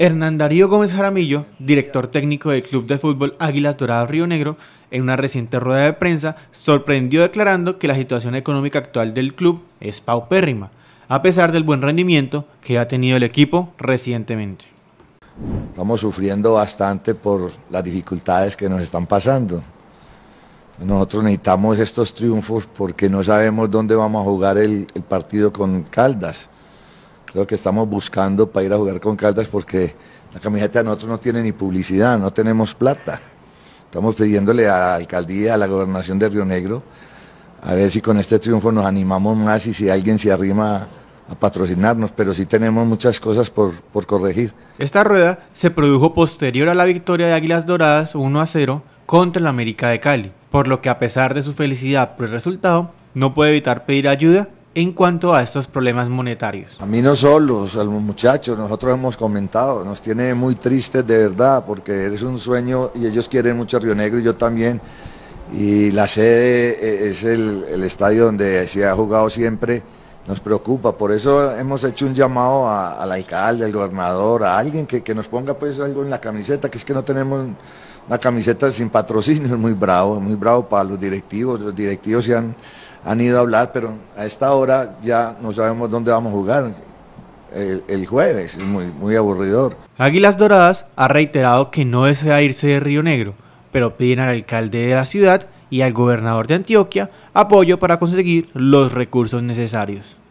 Hernán Darío Gómez Jaramillo, director técnico del Club de Fútbol Águilas Doradas Río Negro, en una reciente rueda de prensa sorprendió declarando que la situación económica actual del club es paupérrima, a pesar del buen rendimiento que ha tenido el equipo recientemente. Estamos sufriendo bastante por las dificultades que nos están pasando. Nosotros necesitamos estos triunfos porque no sabemos dónde vamos a jugar el partido con Caldas. Creo que estamos buscando para ir a jugar con Caldas porque la camiseta de nosotros no tiene ni publicidad, no tenemos plata. Estamos pidiéndole a la alcaldía, a la gobernación de Río Negro, a ver si con este triunfo nos animamos más y si alguien se arrima a patrocinarnos, pero sí tenemos muchas cosas por corregir. Esta rueda se produjo posterior a la victoria de Águilas Doradas 1-0 contra la América de Cali, por lo que a pesar de su felicidad por el resultado, no puede evitar pedir ayuda en cuanto a estos problemas monetarios. A mí no solos, a los muchachos, nosotros hemos comentado, nos tiene muy tristes de verdad, porque es un sueño y ellos quieren mucho a Río Negro y yo también, y la sede es el estadio donde se ha jugado siempre, nos preocupa, por eso hemos hecho un llamado al alcalde, al gobernador, a alguien que nos ponga pues algo en la camiseta, que es que no tenemos una camiseta sin patrocinio, es muy bravo para los directivos se han ido a hablar, pero a esta hora ya no sabemos dónde vamos a jugar el jueves, es muy aburridor. Águilas Doradas ha reiterado que no desea irse de Río Negro, pero piden al alcalde de la ciudad y al gobernador de Antioquia apoyo para conseguir los recursos necesarios.